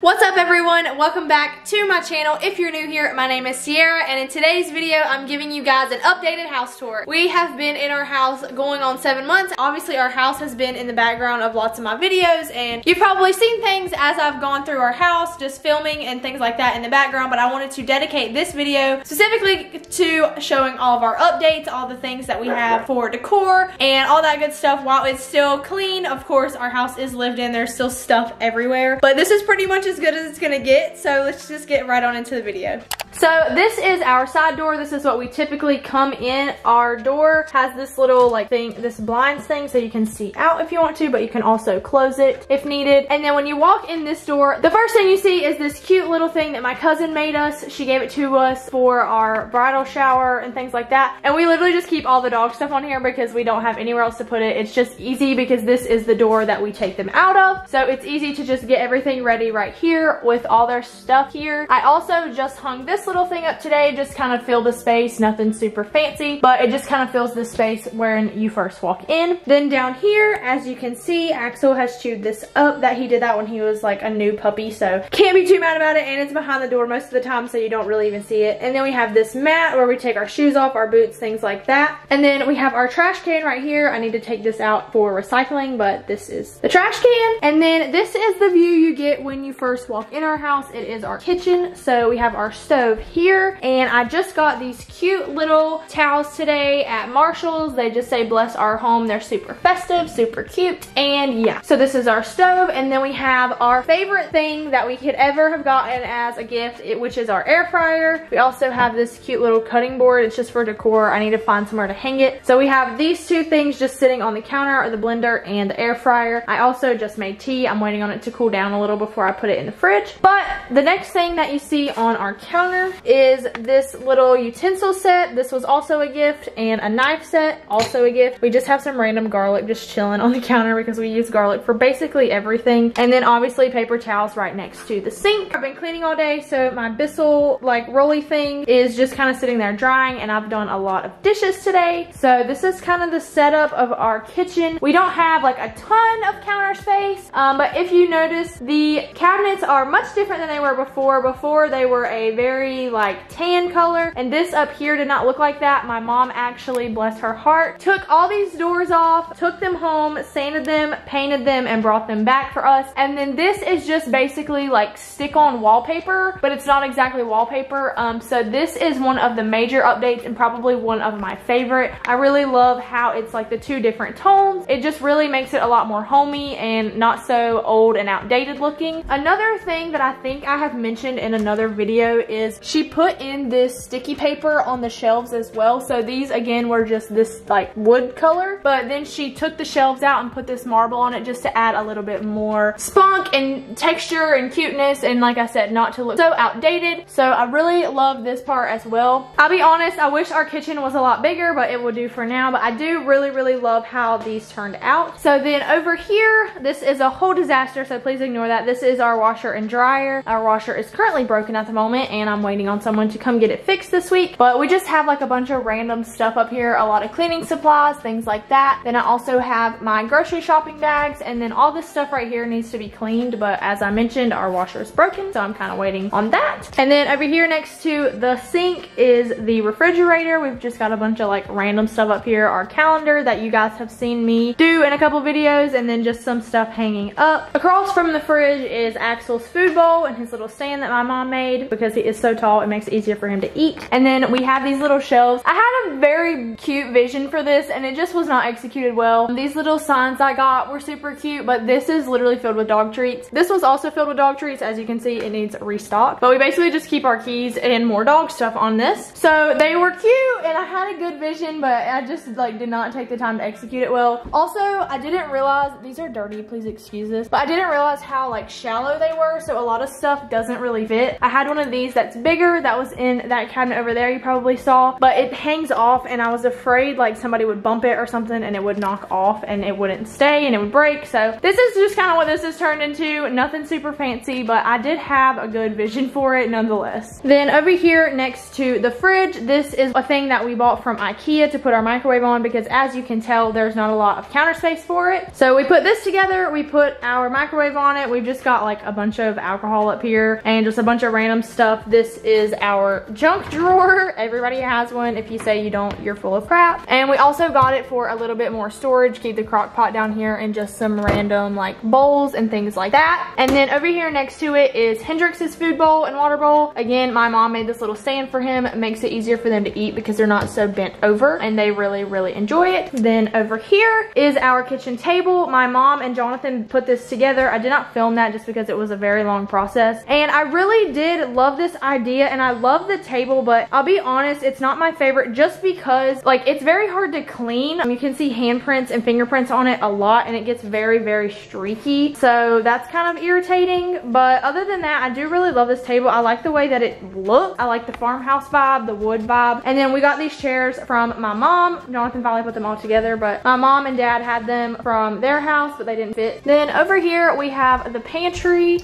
What's up everyone? Welcome back to my channel. If you're new here, my name is Sierra and in today's video I'm giving you guys an updated house tour. We have been in our house going on 7 months. Obviously our house has been in the background of lots of my videos and you've probably seen things as I've gone through our house, just filming and things like that in the background, but I wanted to dedicate this video specifically to showing all of our updates, all the things that we have for decor and all that good stuff while it's still clean. Of course our house is lived in, there's still stuff everywhere, but this is pretty much as good as it's gonna get, so let's just get right on into the video. So this is our side door. This is what we typically come in. Our door has this little like thing, this blinds thing, so you can see out if you want to, but you can also close it if needed. And then when you walk in this door, the first thing you see is this cute little thing that my cousin made us. She gave it to us for our bridal shower and things like that. And we literally just keep all the dog stuff on here because we don't have anywhere else to put it. It's just easy because this is the door that we take them out of. So it's easy to just get everything ready right here with all their stuff here. I also just hung this little thing up today, just kind of fill the space, nothing super fancy, but it just kind of fills the space when you first walk in. Then down here, as you can see, Axel has chewed this up. That he did that when he was like a new puppy, so can't be too mad about it, and it's behind the door most of the time, so you don't really even see it. And then we have this mat where we take our shoes off, our boots, things like that. And then we have our trash can right here. I need to take this out for recycling, but this is the trash can. And then this is the view you get when you first walk in our house. It is our kitchen, so we have our stove here, and I just got these cute little towels today at Marshall's. They just say bless our home. They're super festive, super cute, and yeah. So this is our stove, and then we have our favorite thing that we could ever have gotten as a gift, which is our air fryer. We also have this cute little cutting board. It's just for decor. I need to find somewhere to hang it. So we have these two things just sitting on the counter, or the blender and the air fryer. I also just made tea. I'm waiting on it to cool down a little before I put it in the fridge. But the next thing that you see on our counter is this little utensil set. This was also a gift, and a knife set, also a gift. We just have some random garlic just chilling on the counter because we use garlic for basically everything. And then obviously paper towels right next to the sink. I've been cleaning all day, so my Bissell like rolly thing is just kind of sitting there drying, and I've done a lot of dishes today. So this is kind of the setup of our kitchen. We don't have like a ton of counter space, but if you notice, the cabinets are much different than they were before. Before they were a very like tan color, and this up here did not look like that. My mom actually, bless her heart, took all these doors off, took them home, sanded them, painted them, and brought them back for us. And then this is just basically like stick-on wallpaper, but it's not exactly wallpaper. So this is one of the major updates and probably one of my favorite. I really love how it's like the two different tones. It just really makes it a lot more homey and not so old and outdated looking. Another thing that I think I have mentioned in another video is she put in this sticky paper on the shelves as well. So these again were just this like wood color, but then she took the shelves out and put this marble on it just to add a little bit more spunk and texture and cuteness, and like I said, not to look so outdated. So I really love this part as well. I'll be honest, I wish our kitchen was a lot bigger, but it will do for now. But I do really, really love how these turned out. So then over here, this is a whole disaster, so please ignore that. This is our washer and dryer. Our washer is currently broken at the moment, and I'm waiting on someone to come get it fixed this week, but we just have like a bunch of random stuff up here, a lot of cleaning supplies, things like that. Then I also have my grocery shopping bags, and then all this stuff right here needs to be cleaned, but as I mentioned, our washer is broken, so I'm kind of waiting on that. And then over here next to the sink is the refrigerator. We've just got a bunch of like random stuff up here, our calendar that you guys have seen me do in a couple videos, and then just some stuff hanging up. Across from the fridge is Axel's food bowl and his little stand that my mom made because he is so tall, it makes it easier for him to eat. And then we have these little shelves. I had a very cute vision for this and it just was not executed well. These little signs I got were super cute, but this is literally filled with dog treats. This was also filled with dog treats. As you can see, it needs restocked, but we basically just keep our keys and more dog stuff on this. So they were cute and I had a good vision, but I just like did not take the time to execute it well. Also, I didn't realize, these are dirty, please excuse this, but I didn't realize how like shallow they were, so a lot of stuff doesn't really fit. I had one of these that's bigger that was in that cabinet over there you probably saw, but it hangs off and I was afraid like somebody would bump it or something and it would knock off and it wouldn't stay and it would break. So this is just kind of what this has turned into. Nothing super fancy, but I did have a good vision for it nonetheless. Then over here next to the fridge, this is a thing that we bought from IKEA to put our microwave on because as you can tell, there's not a lot of counter space for it. So we put this together, we put our microwave on it. We've just got like a bunch of alcohol up here and just a bunch of random stuff. This is our junk drawer. Everybody has one. If you say you don't, you're full of crap. And we also got it for a little bit more storage, keep the crock pot down here and just some random like bowls and things like that. And then over here next to it is Hendrix's food bowl and water bowl. Again, my mom made this little stand for him. It makes it easier for them to eat because they're not so bent over and they really, really enjoy it. Then over here is our kitchen table. My mom and Jonathan put this together. I did not film that just because it was a very long process. And I really did love this idea and I love the table, but I'll be honest, it's not my favorite just because like it's very hard to clean. You can see handprints and fingerprints on it a lot and it gets very, very streaky. So that's kind of irritating. But other than that, I do really love this table. I like the way that it looks. I like the farmhouse vibe, the wood vibe. And then we got these chairs from my mom. Jonathan finally put them all together, but my mom and dad had them from their house, but they didn't fit. Then over here, we have the pantry.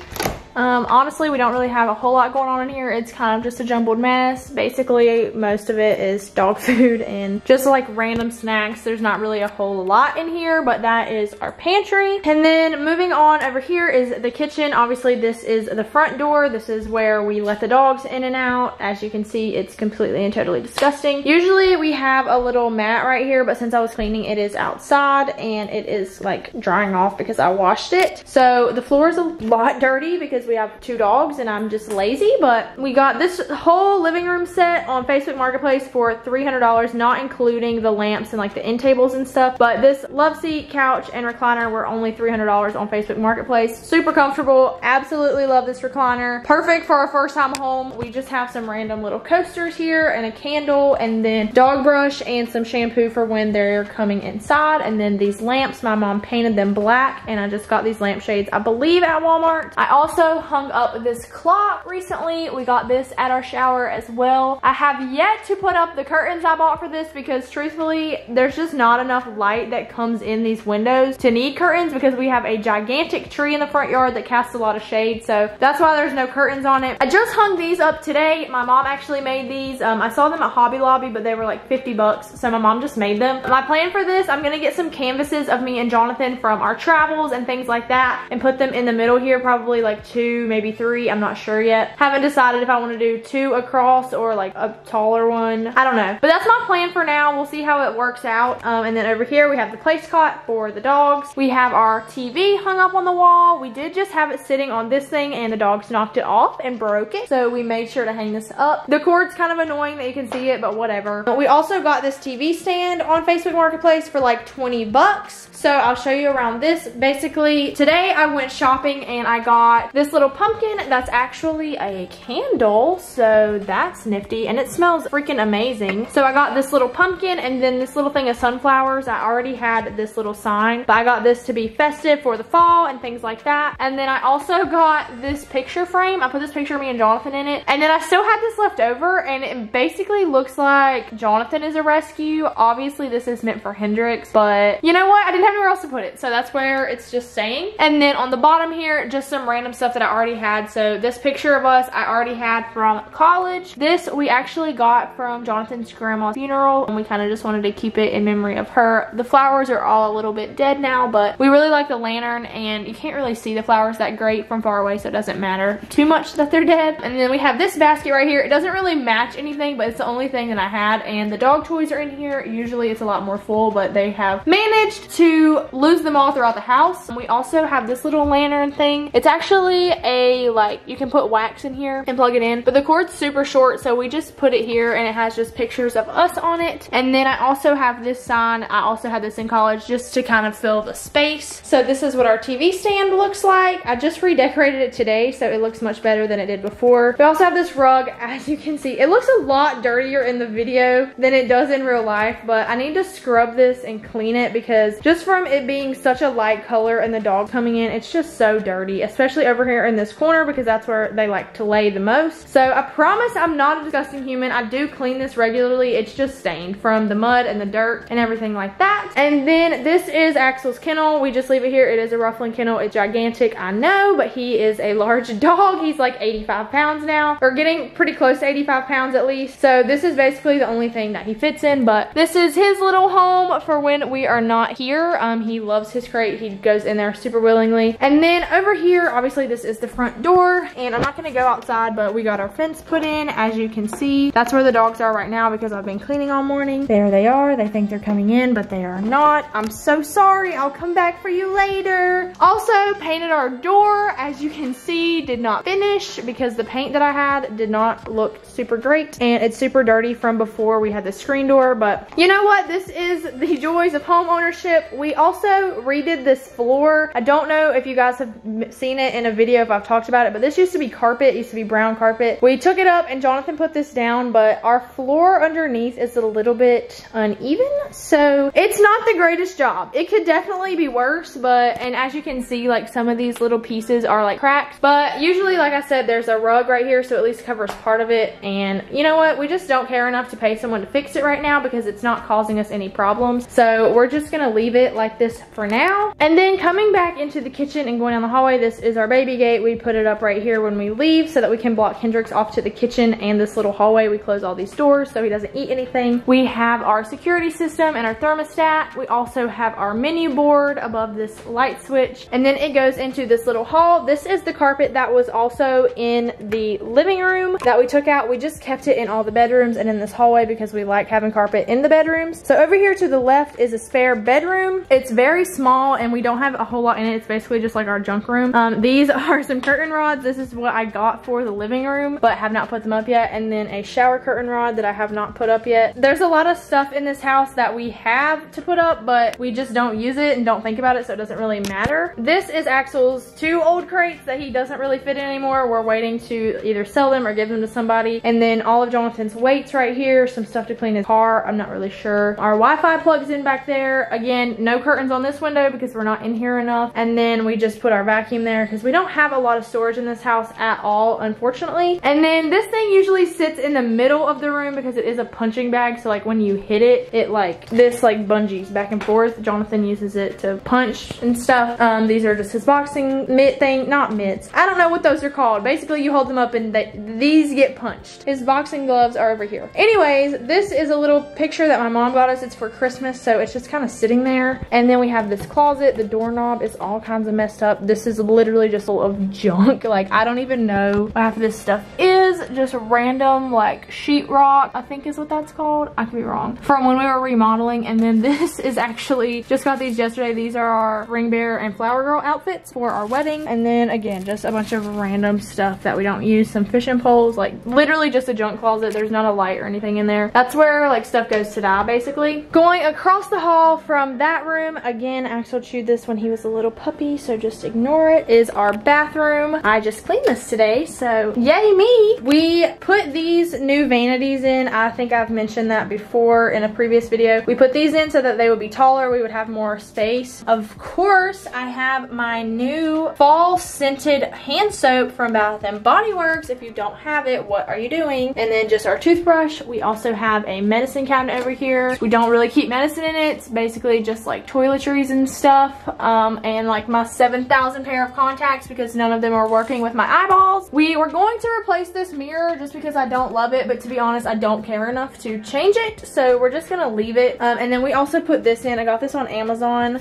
Honestly, we don't really have a whole lot going on in here. It's kind of just a jumbled mess. Basically, most of it is dog food and just like random snacks. There's not really a whole lot in here, but that is our pantry. And then moving on over here is the kitchen. Obviously, this is the front door. This is where we let the dogs in and out. As you can see, it's completely and totally disgusting. Usually, we have a little mat right here, but since I was cleaning, it is outside and it is like drying off because I washed it. So the floor is a lot dirty because we have two dogs and I'm just lazy, but we got this whole living room set on Facebook Marketplace for $300, not including the lamps and like the end tables and stuff. But this love seat, couch, and recliner were only $300 on Facebook Marketplace. Super comfortable. Absolutely love this recliner. Perfect for our first time home. We just have some random little coasters here and a candle and then dog brush and some shampoo for when they're coming inside. And then these lamps, my mom painted them black and I just got these lampshades, I believe at Walmart. I also hung up this clock recently. We got this at our shower as well. I have yet to put up the curtains I bought for this because truthfully, there's just not enough light that comes in these windows to need curtains because we have a gigantic tree in the front yard that casts a lot of shade. So that's why there's no curtains on it. I just hung these up today. My mom actually made these. I saw them at Hobby Lobby, but they were like $50. So my mom just made them. My plan for this, I'm gonna get some canvases of me and Jonathan from our travels and things like that and put them in the middle here, probably like two, maybe three, I'm not sure yet. Haven't decided if I want to do two across or like a taller one. I don't know, but that's my plan for now. We'll see how it works out. And then over here we have the place cot for the dogs. We have our TV hung up on the wall. We did just have it sitting on this thing and the dogs knocked it off and broke it, so we made sure to hang this up. The cord's kind of annoying that you can see it, but whatever. But we also got this TV stand on Facebook Marketplace for like $20. So I'll show you around this. Basically today I went shopping and I got this little pumpkin that's actually a candle, so that's nifty and it smells freaking amazing. So I got this little pumpkin and then this little thing of sunflowers. I already had this little sign, but I got this to be festive for the fall and things like that. And then I also got this picture frame. I put this picture of me and Jonathan in it, and then I still had this left over and it basically looks like Jonathan is a rescue. Obviously this is meant for Hendrix, but you know what, I didn't have anywhere else to put it, so that's where it's just staying. And then on the bottom here, just some random stuff that I already had. So this picture of us I already had from college. This we actually got from Jonathan's grandma's funeral and we kind of just wanted to keep it in memory of her. The flowers are all a little bit dead now, but we really like the lantern and you can't really see the flowers that great from far away, so it doesn't matter too much that they're dead. And then we have this basket right here. It doesn't really match anything, but it's the only thing that I had. And the dog toys are in here. Usually it's a lot more full, but they have managed to lose them all throughout the house. And we also have this little lantern thing. It's actually a like you can put wax in here and plug it in, but the cord's super short, so we just put it here and it has just pictures of us on it. And then I also have this sign. I also had this in college just to kind of fill the space. So this is what our TV stand looks like. I just redecorated it today, so it looks much better than it did before. We also have this rug. As you can see, it looks a lot dirtier in the video than it does in real life, but I need to scrub this and clean it because just from it being such a light color and the dog coming in, it's just so dirty, especially over here hair in this corner because that's where they like to lay the most. So I promise I'm not a disgusting human. I do clean this regularly. It's just stained from the mud and the dirt and everything like that. And then this is Axel's kennel. We just leave it here. It is a ruffling kennel. It's gigantic, I know, but he is a large dog. He's like 85 pounds now, or getting pretty close to 85 pounds at least. So this is basically the only thing that he fits in, but this is his little home for when we are not here. He loves his crate. He goes in there super willingly. And then over here, obviously this is the front door, and I'm not gonna go outside, but we got our fence put in, as you can see. That's where the dogs are right now because I've been cleaning all morning. There they are. They think they're coming in, but they are not. I'm so sorry. I'll come back for you later. Also painted our door, as you can see. Did not finish because the paint that I had did not look super great, and it's super dirty from before we had the screen door. But you know what, this is the joys of home ownership. We also redid this floor. I don't know if you guys have seen it in a video, if I've talked about it, but this used to be carpet. It used to be brown carpet. We took it up and Jonathan put this down, but our floor underneath is a little bit uneven, so it's not the greatest job. It could definitely be worse, but and as you can see, like some of these little pieces are like cracked, but usually, like I said, there's a rug right here, so at least covers part of it. And you know what, we just don't care enough to pay someone to fix it right now because it's not causing us any problems, so we're just gonna leave it like this for now. And then coming back into the kitchen and going down the hallway, this is our baby gate. We put it up right here when we leave so that we can block Hendrix off to the kitchen and this little hallway. We close all these doors so he doesn't eat anything. We have our security system and our thermostat. We also have our menu board above this light switch, and then it goes into this little hall. This is the carpet that was also in the living room that we took out. We just kept it in all the bedrooms and in this hallway because we like having carpet in the bedrooms. So over here to the left is a spare bedroom. It's very small and we don't have a whole lot in it. It's basically just like our junk room. These are some curtain rods. This is what I got for the living room but have not put them up yet, and then a shower curtain rod that I have not put up yet. There's a lot of stuff in this house that we have to put up, but we just don't use it and don't think about it, so it doesn't really matter. This is Axel's two old crates that he doesn't really fit in anymore. We're waiting to either sell them or give them to somebody. And then all of Jonathan's weights right here, some stuff to clean his car. I'm not really sure. Our Wi-Fi plugs in back there. Again, no curtains on this window because we're not in here enough. And then we just put our vacuum there because we don't have a lot of storage in this house at all, unfortunately. And then this thing usually sits in the middle of the room because it is a punching bag. So like when you hit it, it like this like bungees back and forth. Jonathan uses it to punch and stuff. These are just his boxing mitt thing, not mitts. I don't know what those are called. Basically you hold them up and these get punched. His boxing gloves are over here. Anyways, this is a little picture that my mom got us. It's for Christmas, so it's just kind of sitting there. And then we have this closet. The doorknob is all kinds of messed up. This is literally just full of junk. Like I don't even know what half of this stuff is. Just random like sheetrock, I think is what that's called. I could be wrong. From when we were remodeling. And then this is actually, just got these yesterday. These are our ring bearer and flower girl outfits for our wedding. And then again, just a bunch of random stuff that we don't use. Some fishing poles, like literally just a junk closet. There's not a light or anything in there. That's where like stuff goes to die basically. Going across the hall from that room, again, Axel chewed this when he was a little puppy, so just ignore it, is our bathroom. I just cleaned this today, so yay me. We put these new vanities in. I think I've mentioned that before in a previous video. We put these in so that they would be taller. We would have more space. Of course, I have my new fall scented hand soap from Bath & Body Works. If you don't have it, what are you doing? And then just our toothbrush. We also have a medicine cabinet over here. We don't really keep medicine in it. It's basically just like toiletries and stuff. And like my 7,000 pair of contacts because none of them are working with my eyeballs. We were going to replace this mirror just because I don't love it, but to be honest, I don't care enough to change it. So we're just gonna leave it. And then we also put this in. I got this on Amazon.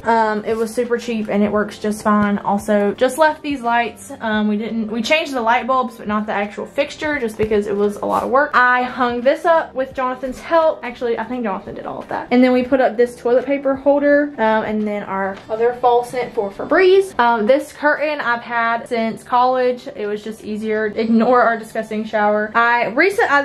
It was super cheap and it works just fine. Also just left these lights. We changed the light bulbs, but not the actual fixture just because it was a lot of work. I hung this up with Jonathan's help. Actually, I think Jonathan did all of that. And then we put up this toilet paper holder, and then our other fall scent for Febreze. This curtain I've had since college. It was just easier. Ignore our disgusting shower. I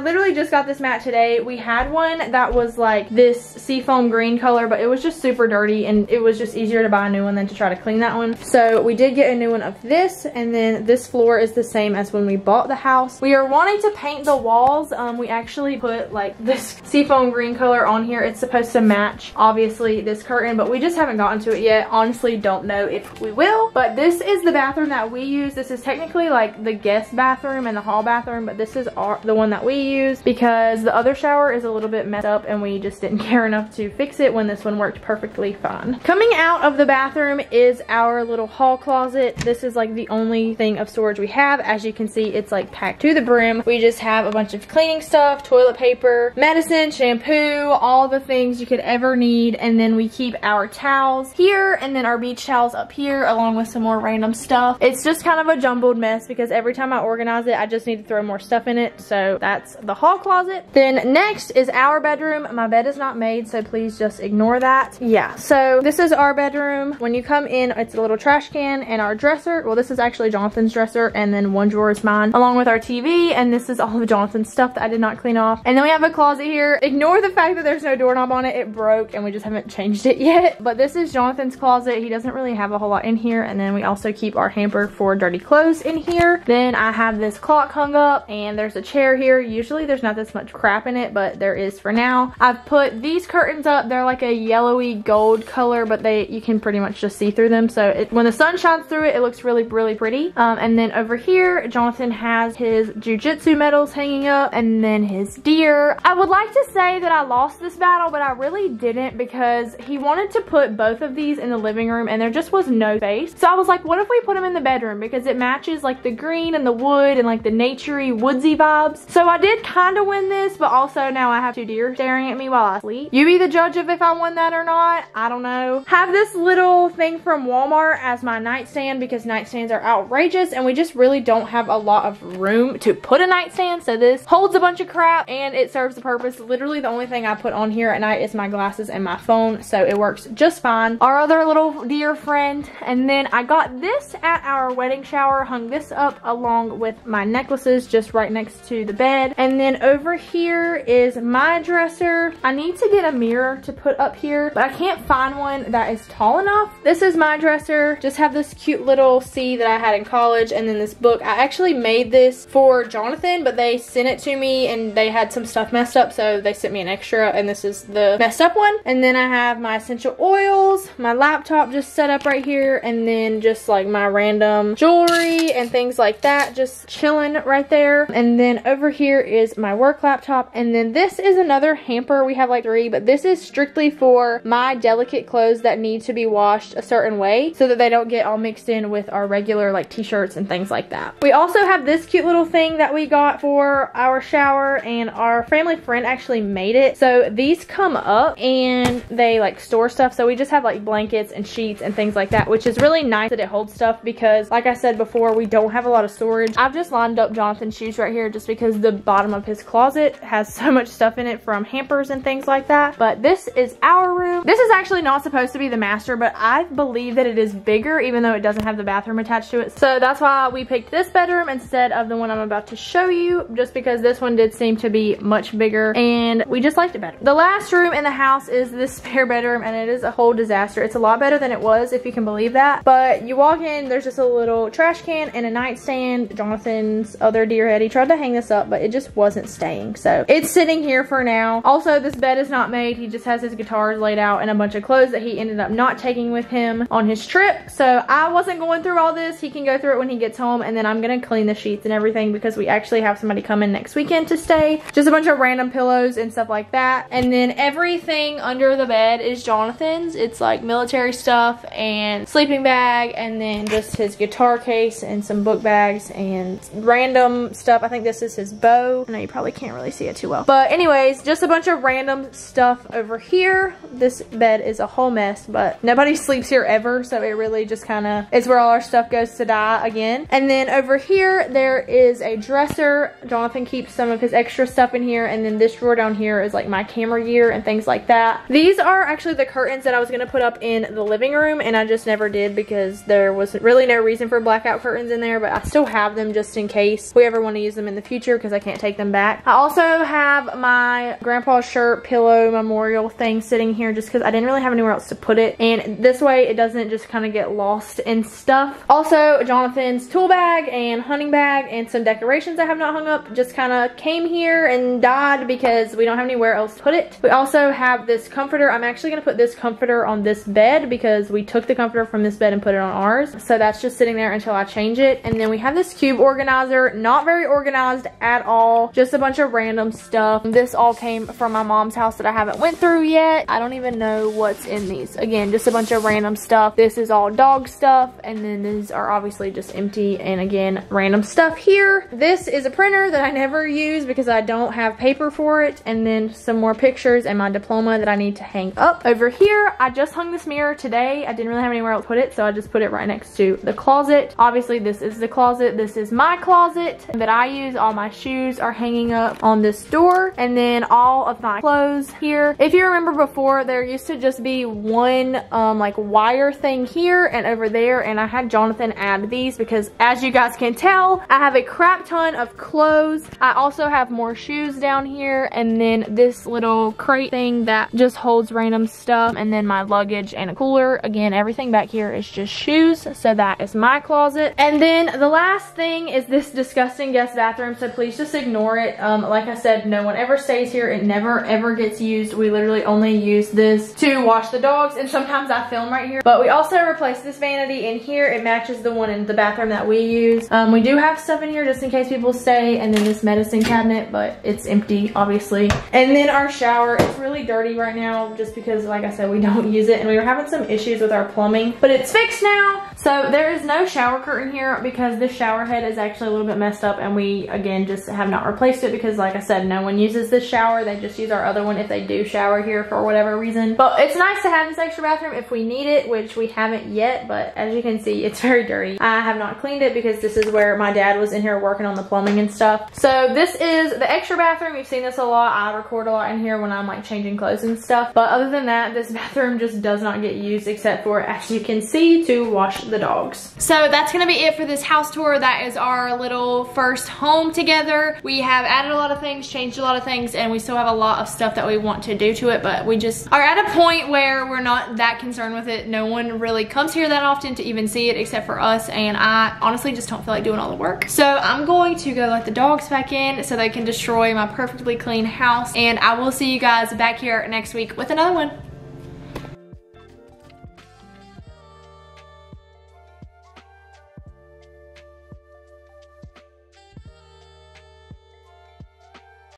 literally just got this mat today. We had one that was like this seafoam green color, but it was just super dirty and it was just easier to buy a new one than to try to clean that one. So we did get a new one of this, and then this floor is the same as when we bought the house. We are wanting to paint the walls. We actually put like this seafoam green color on here. It's supposed to match obviously this curtain, but we just haven't gotten to it yet. Honestly, don't know if we will. But this is the bathroom that we use. This is technically like the guest bathroom and the hall bathroom, but this is the one that we use because the other shower is a little bit messed up and we just didn't care enough to fix it when this one worked perfectly fine. Coming out of the bathroom is our little hall closet. This is like the only thing of storage we have. As you can see, it's like packed to the brim. We just have a bunch of cleaning stuff, toilet paper, medicine, shampoo, all the things you could ever need. And then we keep our towels here and then our beach towels up here along with some more random stuff. It's just kind of a jumbled mess because every time I organize it, I just need to throw more stuff in it. So that's the hall closet. Then next is our bedroom. My bed is not made, so please just ignore that. Yeah, so this is our bedroom. When you come in, it's a little trash can and our dresser. Well, this is actually Jonathan's dresser, and then one drawer is mine along with our TV, and this is all of Jonathan's stuff that I did not clean off. And then we have a closet here. Ignore the fact that there's no doorknob on it. It broke and we just haven't changed it yet. But this is Jonathan's closet. He doesn't really have a whole lot in here. And then we also keep our hamper for dirty clothes in here. Then I have this clock hung up and there's a chair here. Usually there's not this much crap in it, but there is for now. I've put these curtains up. They're like a yellowy gold color, but you can pretty much just see through them. So when the sun shines through it, it looks really, really pretty. And then over here, Jonathan has his jujitsu medals hanging up and then his deer. I would like to say that I lost this battle, but I really didn't because he wanted to put both of these in the living room and there just was no space. So I was like, what if we put them in the bedroom because it matches like the green and the wood and like the naturey woodsy vibes. So I did kind of win this, but also now I have two deer staring at me while I sleep. You be the judge of if I won that or not. I don't know. Have this little thing from Walmart as my nightstand because nightstands are outrageous and we just really don't have a lot of room to put a nightstand. So this holds a bunch of crap and it serves the purpose. Literally the only thing I put on here at night is my glasses and my phone. So it works just fine. Our other little deer friend. And then I got this at our wedding shower, hung this up along with my necklaces just right next to the bed. And then over here is my dresser. I need to get a mirror to put up here, but I can't find one that is tall enough. This is my dresser. Just have this cute little C that I had in college and then this book. I actually made this for Jonathan, but they sent it to me and they had some stuff messed up, so they sent me an extra and this is the messed up one. And then I have my essential oils, my laptop just set up right here, and then just like my random jewelry and things like that just chilling right there. And then over here is my work laptop, and then this is another hamper. We have like three, but this is strictly for my delicate clothes that need to be washed a certain way so that they don't get all mixed in with our regular like t-shirts and things like that. We also have this cute little thing that we got for our shower, and our family friend actually made it. So these come up and they like store stuff, so we just have like blankets and sheets and things like that, which is really nice that it holds stuff because like I said before, we don't have a lot of storage. I've just lined up Jonathan's shoes right here just because the bottom of his closet has so much stuff in it from hampers and things like that. But this is our room. This is actually not supposed to be the master, but I believe that it is bigger even though it doesn't have the bathroom attached to it. So that's why we picked this bedroom instead of the one I'm about to show you, just because this one did seem to be much bigger and we just liked it better. The last room in the house is this spare bedroom, and it is a whole disaster. It's a lot better than it was, if you can believe that. But you walk in, there's just a little trash can and a nightstand. Jonathan's other deer head, he tried to hang this up, but it just wasn't staying. So it's sitting here for now. Also, this bed is not made. He just has his guitars laid out and a bunch of clothes that he ended up not taking with him on his trip. So I wasn't going through all this. He can go through it when he gets home, and then I'm gonna clean the sheets and everything because we actually have somebody come in next weekend to stay. Just a bunch of random pillows and stuff like that. And then everything under the bed is Jonathan's. It's like military stuff and sleeping bag, and then just his guitar case and some book bags and random stuff. I think this is his bow. I know you probably can't really see it too well, but anyways, just a bunch of random stuff over here. This bed is a whole mess, but nobody sleeps here ever, so it really just kind of is where all our stuff goes to die again. And then over here there is a dresser. Jonathan keeps some of his extra stuff in here, and then this drawer down here is like my camera gear and things like that. These are actually the curtains that I was going to put up in the living room, and I just never did because there was really no reason for blackout curtains in there, but I still have them just in case we ever want to to use them in the future because I can't take them back. I also have my grandpa's shirt, pillow, memorial thing sitting here just because I didn't really have anywhere else to put it. And this way it doesn't just kind of get lost in stuff. Also, Jonathan's tool bag and hunting bag and some decorations I have not hung up just kind of came here and died because we don't have anywhere else to put it. We also have this comforter. I'm actually going to put this comforter on this bed because we took the comforter from this bed and put it on ours. So that's just sitting there until I change it. And then we have this cube organizer. Not very organized at all. Just a bunch of random stuff. This all came from my mom's house that I haven't went through yet. I don't even know what's in these. Again, just a bunch of random stuff. This is all dog stuff. And then these are obviously just empty. And again, random stuff here. This is a printer that I never use because I don't have paper for it. And then some more pictures and my diploma that I need to hang up. Over here, I just hung this mirror today. I didn't really have anywhere else to put it, so I just put it right next to the closet. Obviously, this is the closet. This is my closet that I use. All my shoes are hanging up on this door. And then all of my clothes here. If you remember before, there used to just be one like wire thing here and over there, and I had Jonathan add these because, as you guys can tell, I have a crap ton of clothes. I also have more shoes down here, and then this little crate thing that just holds random stuff, and then my luggage and a cooler. Again, everything back here is just shoes, so that is my closet. And then the last thing is this disgusting guest bathroom, so please just ignore it. Like I said, no one ever stays here. It never ever gets used. We literally only use this to wash the dogs, and sometimes I film right here. But we also replaced this vanity in here. It matches the one in the bathroom that we use. We do have stuff in here just in case people stay, and then this medicine cabinet, but it's empty, obviously. And then our shower. It's really dirty right now just because, like I said, we don't use it, and we were having some issues with our plumbing, but it's fixed now. So there is no shower curtain here because this shower head is actually a little bit messed up, and we, again, just have not replaced it because, like I said, no one uses this shower. They just use our other one if they do shower here for whatever reason. But it's nice to have this extra bathroom if we need it, which we haven't yet, but as you can see, it's very dirty. I have not cleaned it because this is where my dad was in here working on the plumbing and stuff. So this is the extra bathroom. You've seen this a lot. I record a lot in here when I'm like changing clothes and stuff. But other than that, this bathroom just does not get used except for, as you can see, to wash the dogs. So that's gonna be it for this house tour. That is our little first home together. We have added a lot of things, changed a lot of things, and we still have a lot of stuff that we want to do to it, but we just are at a point where we're not that concerned with it. No one really comes here that often to even see it except for us, and I honestly just don't feel like doing all the work. So I'm going to go let the dogs back in so they can destroy my perfectly clean house, and I will see you guys back here next week with another one.